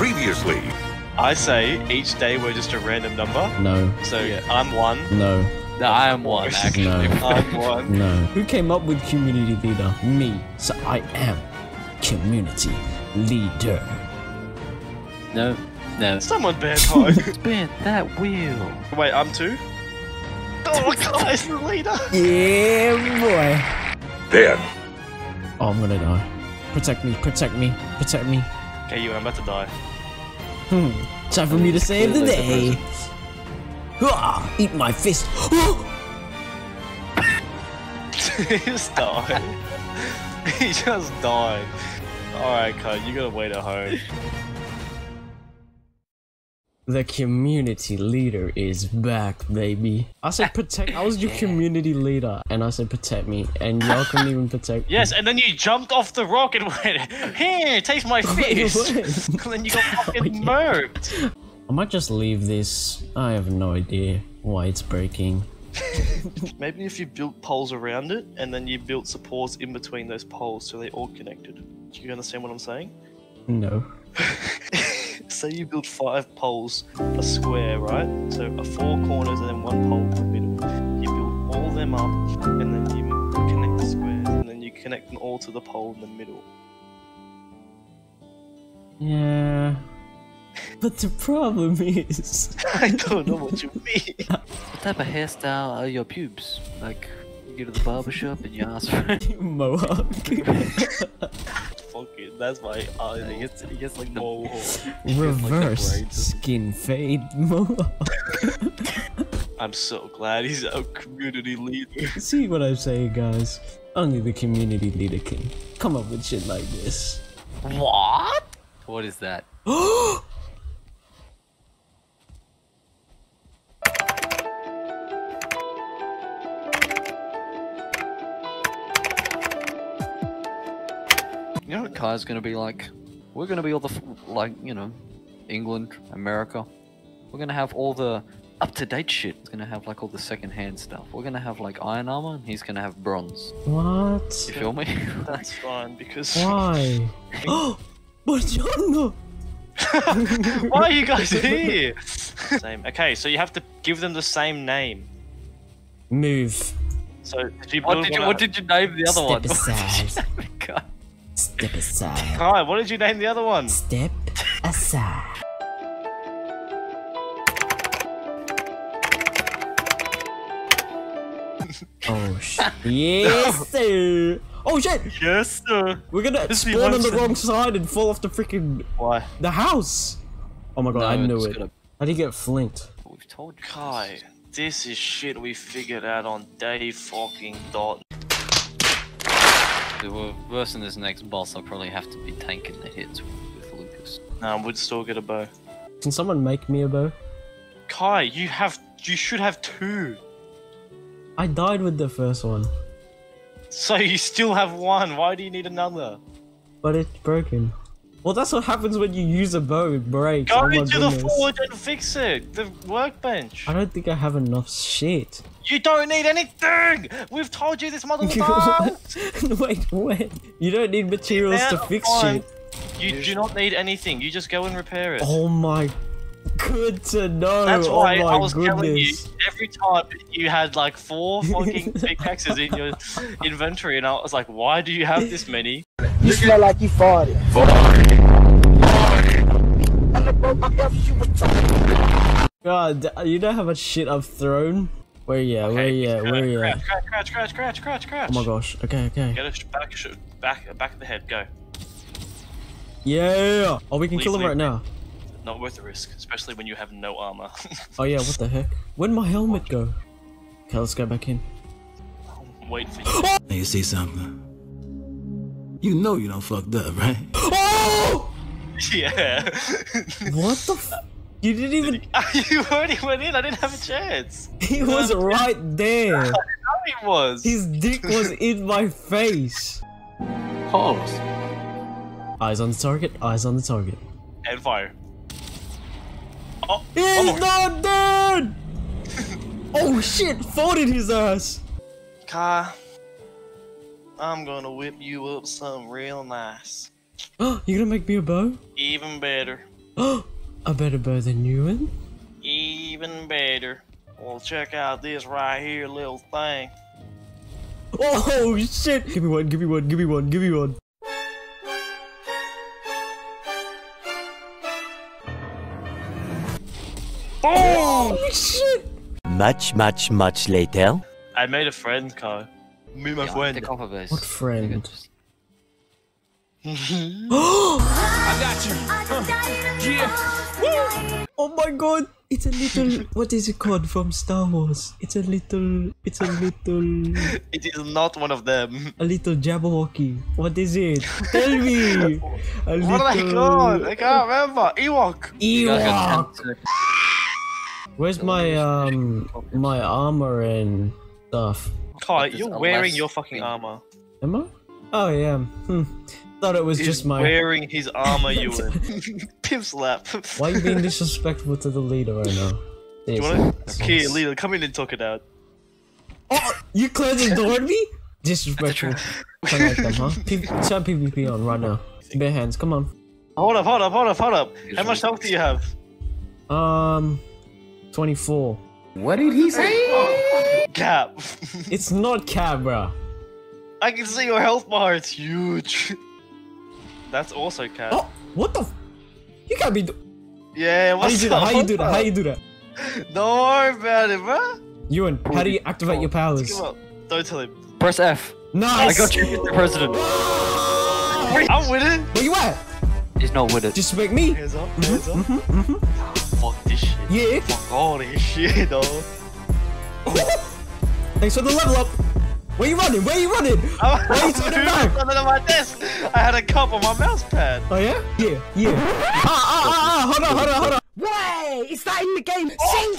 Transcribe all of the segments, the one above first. previously. I say each day we're just a random number. No. So yeah, I'm one. No. No, I am one, actually. No. I'm one. No. Who came up with community leader? Me. So I am community leader. No. No. Someone ban Hog. Spin that wheel. Wait, I'm two? Oh, guys, the leader. Yeah, boy. There. Oh, I'm gonna die. Protect me, protect me, protect me. Okay, you, I'm about to die. Time for me to save the day. Eat my fist. He just died. He just died. Alright, Cud, you gotta wait at home. The community leader is back, baby. I said protect. I was your community leader, and I said protect me, and y'all couldn't even protect me. Yes, and then you jumped off the rock and went, "Here, taste my fist." And then you got fucking murked. I might just leave this. I have no idea why it's breaking. Maybe if you built poles around it, and then you built supports in between those poles, so they all connected. Do you understand what I'm saying? No. Say you build 5 poles a square, right? So 4 corners and then 1 pole in the middle. You build all them up and then you connect the squares and then you connect them all to the pole in the middle. Yeah. But the problem is... I don't know what you mean. What type of hairstyle are your pubes? Like, you go to the barbershop and you ask for it. Mohawk. That's why he gets like the reverse like the skin fade mohawk. I'm so glad he's our community leader. See what I'm saying, guys? Only the community leader can come up with shit like this. What? What is that? You know what Kai's gonna be like? We're gonna be all the, like, you know, England, America. We're gonna have all the up-to-date shit. It's gonna have, like, all the second-hand stuff. We're gonna have, like, iron armor, and he's gonna have bronze. What? You feel me? That's fine, because... Why? Buongiorno! Why are you guys here? Same. Okay, so you have to give them the same name. Move. So, what did you name the other one? Step aside. Step aside. Kai, what did you name the other one? Step aside. Oh shit. Yes sir. Oh shit. Yes sir. We're gonna spawn on the wrong side and fall off the freaking... Why? The house. Oh my god, no, I knew it. How'd he get flinked? We've told you. Kai, this is shit we figured out on day fucking dot. We're worse than this next boss. I'll probably have to be tanking the hits with Lucas. Nah, we'd still get a bow. Can someone make me a bow? Kai, you should have 2. I died with the first one. So you still have 1. Why do you need another? But it's broken. Well, that's what happens when you use a bow. It breaks. Go into the forge and fix it. The workbench. I don't think I have enough shit. You don't need anything! We've told you this motherfucker! Wait, what? You don't need materials to fix shit. You do not need anything, you just go and repair it. Oh my... Good to know! That's why I was telling you, every time you had like 4 fucking pickaxes in your inventory and I was like, why do you have this many? You smell like you farted. God, you know how much shit I've thrown? Where are you? Crouch. Oh my gosh, okay. Get us back of the head, go. Yeah! Oh, we can kill him right now. Not worth the risk, especially when you have no armor. Oh yeah, what the heck? Where'd my helmet go? Okay, let's go back in. Wait for you. Now you see something. You know you don't fucked up, right? Oh! Yeah. What the f- You didn't even... You already went in, I didn't have a chance. He was right there. I know he was. His dick was in my face. Pause. Eyes on the target, eyes on the target. And fire. Oh, He's not dead! Oh shit, folded his ass. Kai, I'm gonna whip you up something real nice. You gonna make me a bow? Even better. A better bird than you in? Even better. Well, check out this right here little thing. Oh shit! Give me one, give me one, give me one, give me one. Oh shit! Much later. I made a friend, Kyle. Me, my friend. What friend? I got you. Yeah. Oh my god! It's a little. What is it called from Star Wars? It's a little. It's a little. It is not one of them. A little Jabberwocky. What is it? Tell me. A little... What am I called? I can't remember. Ewok. Ewok. Where's my armor and stuff? Kai, you're wearing your fucking armor. Am I? Oh yeah. Hmm. Thought it was just my wearing his armor. You pimp slap. Why are you being disrespectful to the leader right now? Do you wanna... Okay, leader, come in and talk it out. Oh, you closed the door on me? Disrespectful. I like them, huh? Turn PvP on right now. Bare hands, come on. Hold up. How much health do you have? 24. What did he say? Oh, cap. It's not cap, bro. I can see your health bar. It's huge. That's also cap. Oh, what the? You can't be. Yeah. What's up? How you do that? How you do that? Don't worry about it, bro. Ewan, how do you activate your powers? Don't tell him. Press F. Nice. I got you, Mr. President. I'm with it. Where you at? He's not with it. Just make me. Hands up. Hands up. Fuck this shit. Yeah. Fuck all this shit, though. Thanks for the level up. Where you running? Why you turning back? I had a cup on my mouse pad. Oh yeah? Yeah. Hold on. Way! It's not in the game. Sing,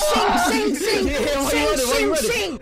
sing, sing, sing. Why you running?